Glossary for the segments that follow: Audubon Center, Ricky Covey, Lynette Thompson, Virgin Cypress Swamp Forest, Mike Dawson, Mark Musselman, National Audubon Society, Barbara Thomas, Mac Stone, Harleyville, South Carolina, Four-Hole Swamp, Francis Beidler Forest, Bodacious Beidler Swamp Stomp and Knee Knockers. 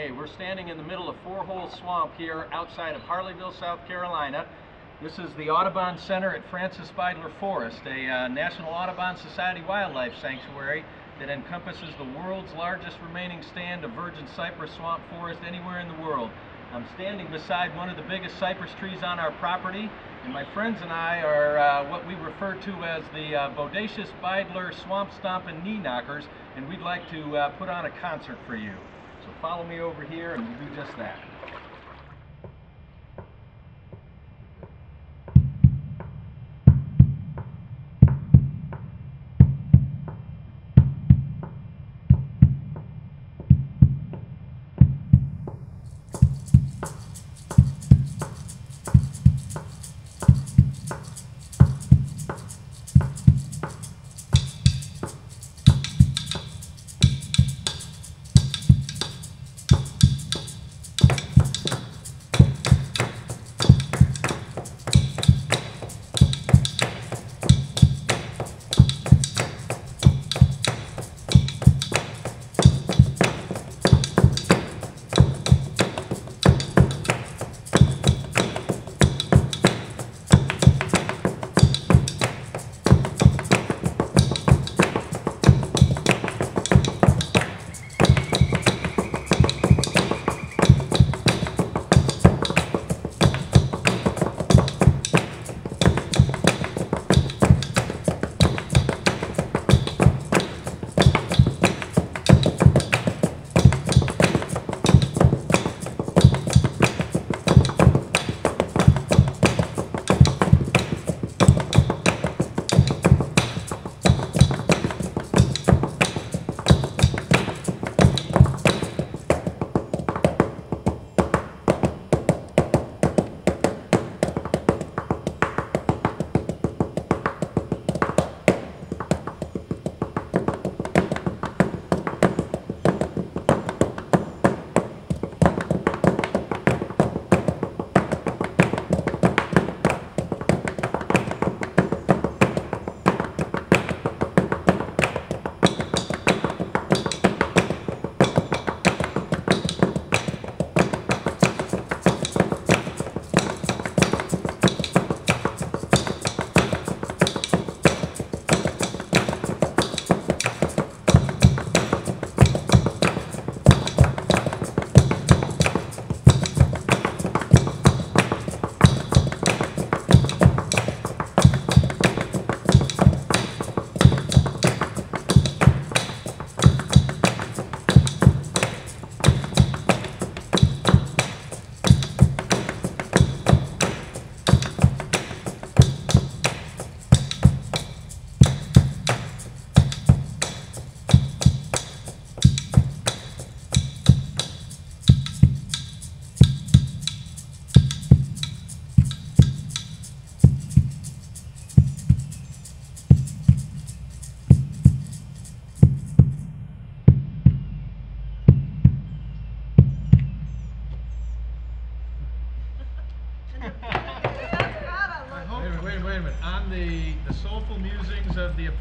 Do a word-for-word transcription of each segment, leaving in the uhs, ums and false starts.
Hey, we're standing in the middle of Four-Hole Swamp here outside of Harleyville, South Carolina. This is the Audubon Center at Francis Beidler Forest, a uh, National Audubon Society wildlife sanctuary that encompasses the world's largest remaining stand of Virgin Cypress Swamp Forest anywhere in the world. I'm standing beside one of the biggest cypress trees on our property, and my friends and I are uh, what we refer to as the uh, Bodacious Beidler Swamp Stomp and Knee Knockers, and we'd like to uh, put on a concert for you. So follow me over here and we'll do just that.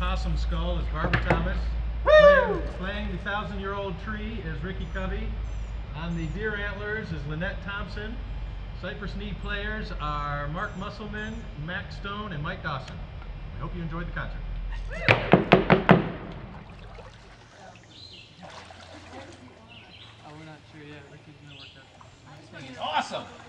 Opossum Skull is Barbara Thomas. Woo! Playing the thousand-year-old tree is Ricky Covey. On the deer antlers is Lynette Thompson. Cypress Knee players are Mark Musselman, Mac Stone, and Mike Dawson. We hope you enjoyed the concert. Woo! Oh, we're not sure yet. Ricky's gonna work out. Awesome.